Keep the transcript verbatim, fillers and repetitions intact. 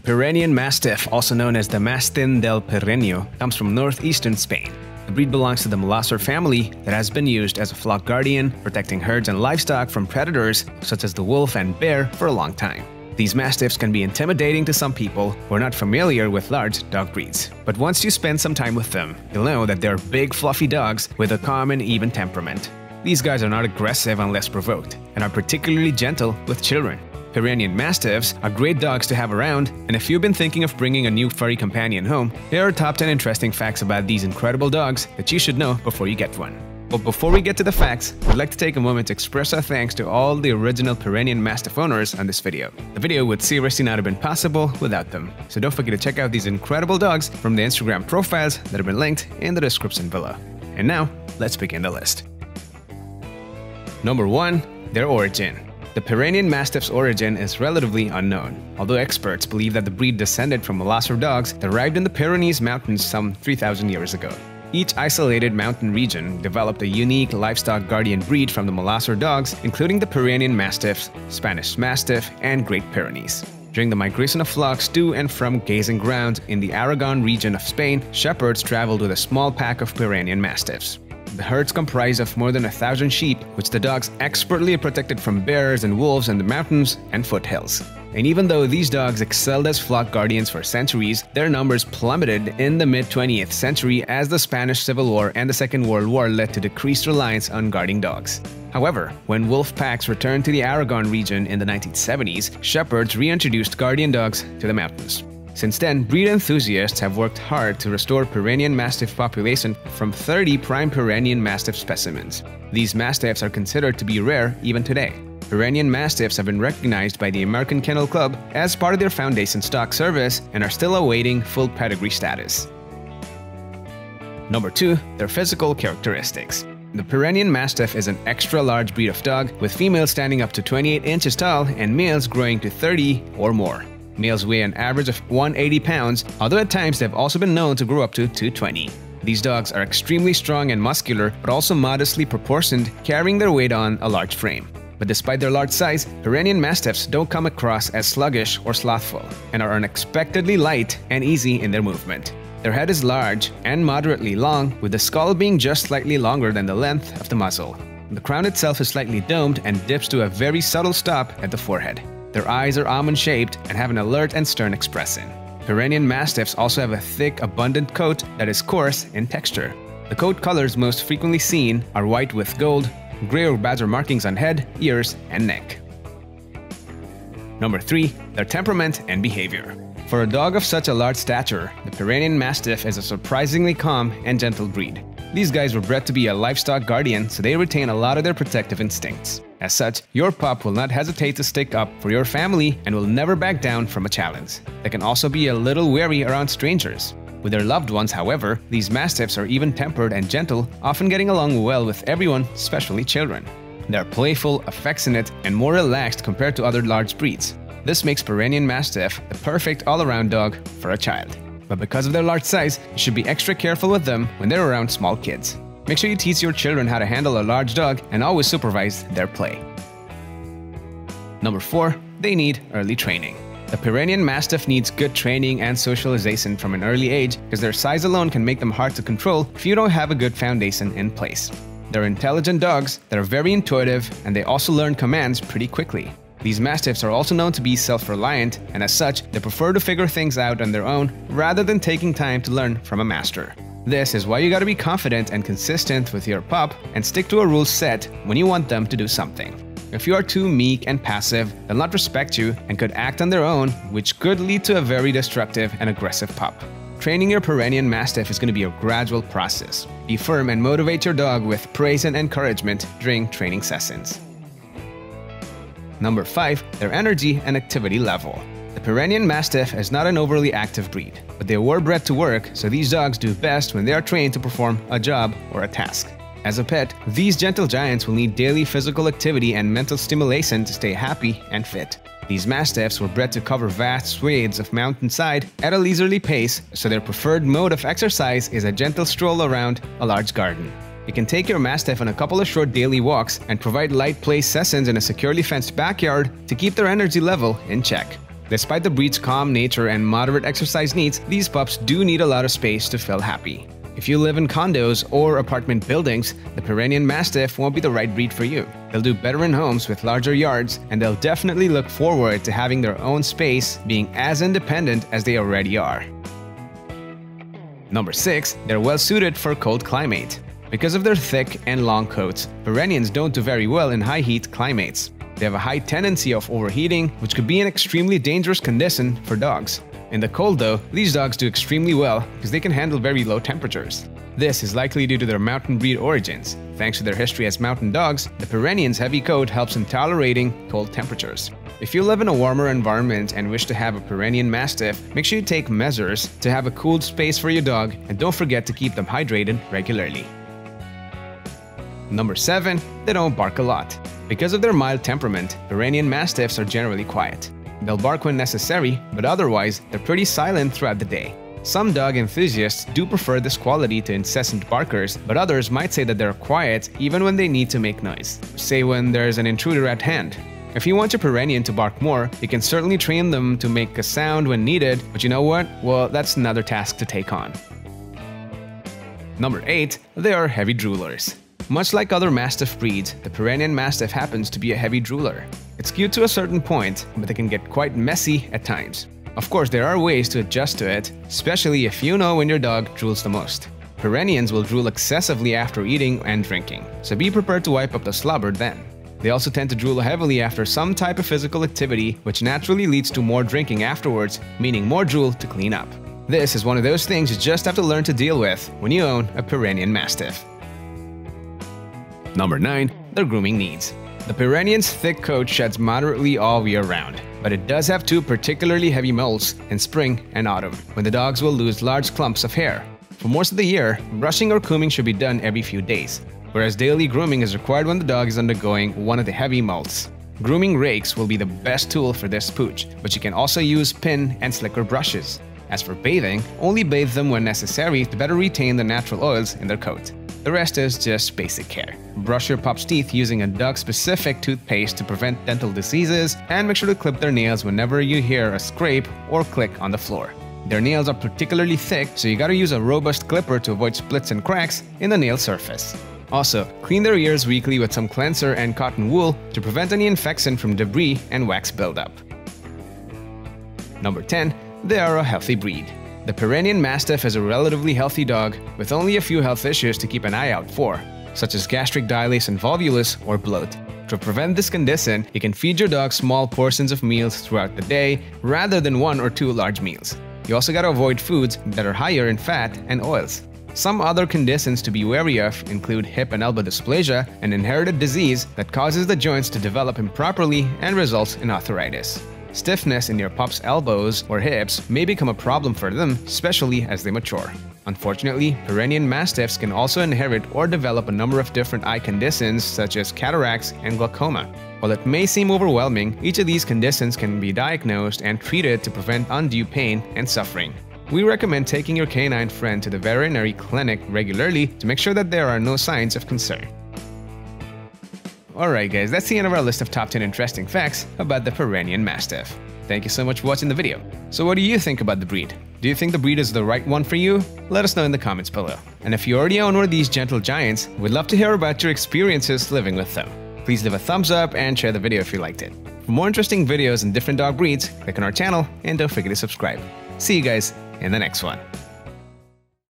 The Pyrenean Mastiff, also known as the Mastín del Pirineo, comes from northeastern Spain. The breed belongs to the Molosser family that has been used as a flock guardian, protecting herds and livestock from predators such as the wolf and bear for a long time. These Mastiffs can be intimidating to some people who are not familiar with large dog breeds. But once you spend some time with them, you'll know that they're big, fluffy dogs with a calm and even temperament. These guys are not aggressive unless provoked, and are particularly gentle with children. Pyrenean Mastiffs are great dogs to have around, and if you've been thinking of bringing a new furry companion home, here are top ten interesting facts about these incredible dogs that you should know before you get one. But before we get to the facts, I'd like to take a moment to express our thanks to all the original Pyrenean Mastiff owners on this video. The video would seriously not have been possible without them. So don't forget to check out these incredible dogs from the Instagram profiles that have been linked in the description below. And now, let's begin the list. Number one. Their origin. The Pyrenean Mastiff's origin is relatively unknown, although experts believe that the breed descended from Molosser dogs that arrived in the Pyrenees mountains some three thousand years ago. Each isolated mountain region developed a unique livestock guardian breed from the Molosser dogs, including the Pyrenean Mastiffs, Spanish Mastiff, and Great Pyrenees. During the migration of flocks to and from grazing grounds in the Aragon region of Spain, shepherds traveled with a small pack of Pyrenean Mastiffs. The herds comprised of more than a thousand sheep, which the dogs expertly protected from bears and wolves in the mountains and foothills. And even though these dogs excelled as flock guardians for centuries, their numbers plummeted in the mid twentieth century as the Spanish Civil War and the Second World War led to decreased reliance on guarding dogs. However, when wolf packs returned to the Aragon region in the nineteen seventies, shepherds reintroduced guardian dogs to the mountains. Since then, breed enthusiasts have worked hard to restore Pyrenean Mastiff population from thirty prime Pyrenean Mastiff specimens. These Mastiffs are considered to be rare even today. Pyrenean Mastiffs have been recognized by the American Kennel Club as part of their foundation stock service and are still awaiting full pedigree status. Number two. Their physical characteristics. The Pyrenean Mastiff is an extra-large breed of dog, with females standing up to twenty-eight inches tall and males growing to thirty or more. Males weigh an average of one hundred eighty pounds, although at times they've also been known to grow up to two hundred twenty. These dogs are extremely strong and muscular, but also modestly proportioned, carrying their weight on a large frame. But despite their large size, Pyrenean Mastiffs don't come across as sluggish or slothful, and are unexpectedly light and easy in their movement. Their head is large and moderately long, with the skull being just slightly longer than the length of the muzzle. The crown itself is slightly domed and dips to a very subtle stop at the forehead. Their eyes are almond-shaped and have an alert and stern expression. Pyrenean Mastiffs also have a thick, abundant coat that is coarse in texture. The coat colors most frequently seen are white with gold, gray or badger markings on head, ears, and neck. Number three. Their temperament and behavior. For a dog of such a large stature, the Pyrenean Mastiff is a surprisingly calm and gentle breed. These guys were bred to be a livestock guardian, so they retain a lot of their protective instincts. As such, your pup will not hesitate to stick up for your family and will never back down from a challenge. They can also be a little wary around strangers. With their loved ones, however, these Mastiffs are even-tempered and gentle, often getting along well with everyone, especially children. They are playful, affectionate, and more relaxed compared to other large breeds. This makes Pyrenean Mastiff the perfect all-around dog for a child. But because of their large size, you should be extra careful with them when they're around small kids. Make sure you teach your children how to handle a large dog and always supervise their play. Number four. They need early training. The Pyrenean Mastiff needs good training and socialization from an early age, because their size alone can make them hard to control if you don't have a good foundation in place. They're intelligent dogs that are very intuitive, and they also learn commands pretty quickly. These Mastiffs are also known to be self-reliant, and as such, they prefer to figure things out on their own rather than taking time to learn from a master. This is why you gotta be confident and consistent with your pup and stick to a rule set when you want them to do something. If you are too meek and passive, they'll not respect you and could act on their own, which could lead to a very destructive and aggressive pup. Training your Pyrenean Mastiff is gonna be a gradual process. Be firm and motivate your dog with praise and encouragement during training sessions. Number five. Their energy and activity level. The Pyrenean Mastiff is not an overly active breed, but they were bred to work, so these dogs do best when they are trained to perform a job or a task. As a pet, these gentle giants will need daily physical activity and mental stimulation to stay happy and fit. These Mastiffs were bred to cover vast swathes of mountainside at a leisurely pace, so their preferred mode of exercise is a gentle stroll around a large garden. You can take your Mastiff on a couple of short daily walks and provide light play sessions in a securely fenced backyard to keep their energy level in check. Despite the breed's calm nature and moderate exercise needs, these pups do need a lot of space to feel happy. If you live in condos or apartment buildings, the Pyrenean Mastiff won't be the right breed for you. They'll do better in homes with larger yards, and they'll definitely look forward to having their own space, being as independent as they already are. Number six. They're well suited for cold climate. Because of their thick and long coats, Pyreneans don't do very well in high heat climates. They have a high tendency of overheating, which could be an extremely dangerous condition for dogs. In the cold though, these dogs do extremely well because they can handle very low temperatures. This is likely due to their mountain breed origins. Thanks to their history as mountain dogs, the Pyrenean's heavy coat helps in tolerating cold temperatures. If you live in a warmer environment and wish to have a Pyrenean Mastiff, make sure you take measures to have a cooled space for your dog, and don't forget to keep them hydrated regularly. Number seven. They don't bark a lot. Because of their mild temperament, Pyrenean Mastiffs are generally quiet. They'll bark when necessary, but otherwise, they're pretty silent throughout the day. Some dog enthusiasts do prefer this quality to incessant barkers, but others might say that they're quiet even when they need to make noise, say when there's an intruder at hand. If you want your Pyrenean to bark more, you can certainly train them to make a sound when needed, but you know what? Well, that's another task to take on. Number eight. They are heavy droolers. Much like other Mastiff breeds, the Pyrenean Mastiff happens to be a heavy drooler. It's cute to a certain point, but they can get quite messy at times. Of course, there are ways to adjust to it, especially if you know when your dog drools the most. Pyreneans will drool excessively after eating and drinking, so be prepared to wipe up the slobber then. They also tend to drool heavily after some type of physical activity, which naturally leads to more drinking afterwards, meaning more drool to clean up. This is one of those things you just have to learn to deal with when you own a Pyrenean Mastiff. Number nine. Their grooming needs. The Pyrenean's thick coat sheds moderately all year round, but it does have two particularly heavy molts in spring and autumn, when the dogs will lose large clumps of hair. For most of the year, brushing or combing should be done every few days, whereas daily grooming is required when the dog is undergoing one of the heavy molts. Grooming rakes will be the best tool for this pooch, but you can also use pin and slicker brushes. As for bathing, only bathe them when necessary to better retain the natural oils in their coat. The rest is just basic care. Brush your pup's teeth using a dog-specific toothpaste to prevent dental diseases, and make sure to clip their nails whenever you hear a scrape or click on the floor. Their nails are particularly thick, so you gotta use a robust clipper to avoid splits and cracks in the nail surface. Also, clean their ears weekly with some cleanser and cotton wool to prevent any infection from debris and wax buildup. Number ten. They are a healthy breed. The Pyrenean Mastiff is a relatively healthy dog with only a few health issues to keep an eye out for, such as gastric dilatation and volvulus or bloat. To prevent this condition, you can feed your dog small portions of meals throughout the day rather than one or two large meals. You also gotta avoid foods that are higher in fat and oils. Some other conditions to be wary of include hip and elbow dysplasia, an inherited disease that causes the joints to develop improperly and results in arthritis. Stiffness in your pup's elbows or hips may become a problem for them, especially as they mature. Unfortunately, Pyrenean Mastiffs can also inherit or develop a number of different eye conditions such as cataracts and glaucoma. While it may seem overwhelming, each of these conditions can be diagnosed and treated to prevent undue pain and suffering. We recommend taking your canine friend to the veterinary clinic regularly to make sure that there are no signs of concern. Alright guys, that's the end of our list of top ten interesting facts about the Pyrenean Mastiff. Thank you so much for watching the video. So what do you think about the breed? Do you think the breed is the right one for you? Let us know in the comments below. And if you already own one of these gentle giants, we'd love to hear about your experiences living with them. Please leave a thumbs up and share the video if you liked it. For more interesting videos on different dog breeds, click on our channel and don't forget to subscribe. See you guys in the next one.